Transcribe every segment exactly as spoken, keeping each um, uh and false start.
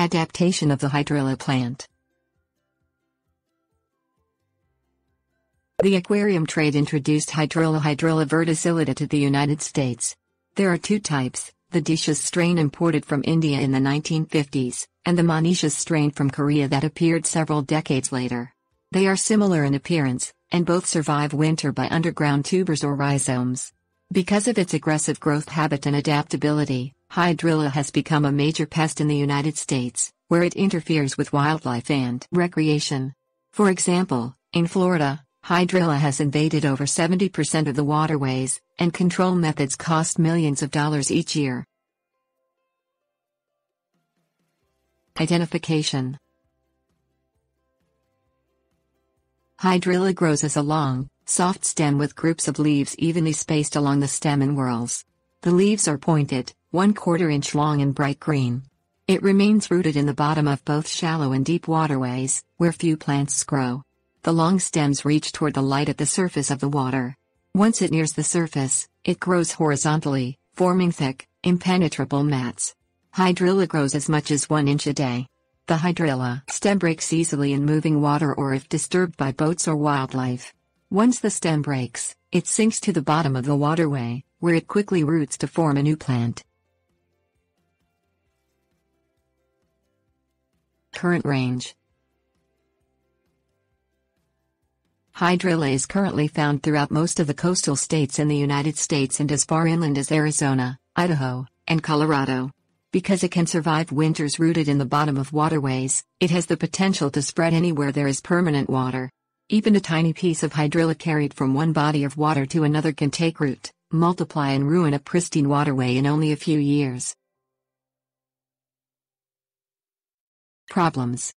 Adaptation of the hydrilla plant. The aquarium trade introduced Hydrilla Hydrilla verticillata to the United States. There are two types, the Disha strain imported from India in the nineteen fifties, and the Monisha strain from Korea that appeared several decades later. They are similar in appearance, and both survive winter by underground tubers or rhizomes. Because of its aggressive growth habit and adaptability, Hydrilla has become a major pest in the United States, where it interferes with wildlife and recreation. For example, in Florida, Hydrilla has invaded over seventy percent of the waterways, and control methods cost millions of dollars each year. Identification. Hydrilla grows as a long, soft stem with groups of leaves evenly spaced along the stem in whorls. The leaves are pointed, one quarter inch long and bright green. It remains rooted in the bottom of both shallow and deep waterways, where few plants grow. The long stems reach toward the light at the surface of the water. Once it nears the surface, it grows horizontally, forming thick, impenetrable mats. Hydrilla grows as much as one inch a day. The hydrilla stem breaks easily in moving water or if disturbed by boats or wildlife. Once the stem breaks, it sinks to the bottom of the waterway, where it quickly roots to form a new plant. Current range. Hydrilla is currently found throughout most of the coastal states in the United States and as far inland as Arizona, Idaho, and Colorado. Because it can survive winters rooted in the bottom of waterways, it has the potential to spread anywhere there is permanent water. Even a tiny piece of hydrilla carried from one body of water to another can take root, multiply and ruin a pristine waterway in only a few years. Problems.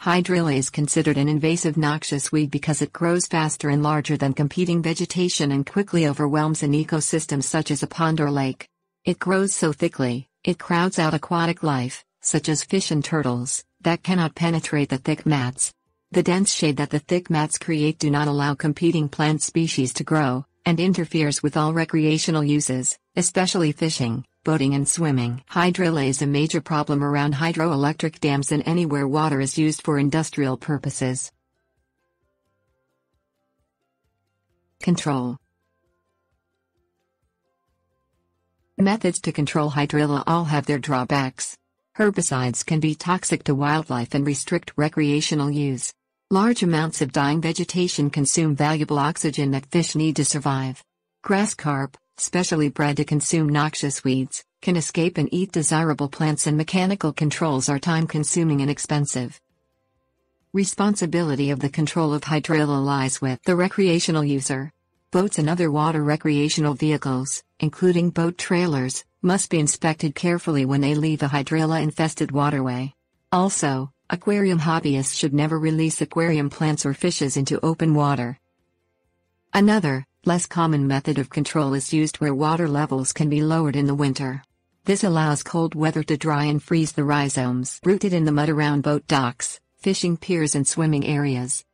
Hydrilla is considered an invasive noxious weed because it grows faster and larger than competing vegetation and quickly overwhelms an ecosystem such as a pond or lake. It grows so thickly, it crowds out aquatic life, such as fish and turtles, that cannot penetrate the thick mats. The dense shade that the thick mats create do not allow competing plant species to grow, and interferes with all recreational uses, especially fishing, boating and swimming. Hydrilla is a major problem around hydroelectric dams and anywhere water is used for industrial purposes. Control. Methods to control hydrilla all have their drawbacks. Herbicides can be toxic to wildlife and restrict recreational use. Large amounts of dying vegetation consume valuable oxygen that fish need to survive. Grass carp, specially bred to consume noxious weeds, can escape and eat desirable plants, and mechanical controls are time-consuming and expensive. Responsibility of the control of hydrilla lies with the recreational user. Boats and other water recreational vehicles, including boat trailers, must be inspected carefully when they leave a hydrilla-infested waterway. Also, aquarium hobbyists should never release aquarium plants or fishes into open water. Another, less common method of control is used where water levels can be lowered in the winter. This allows cold weather to dry and freeze the rhizomes rooted in the mud around boat docks, fishing piers and swimming areas.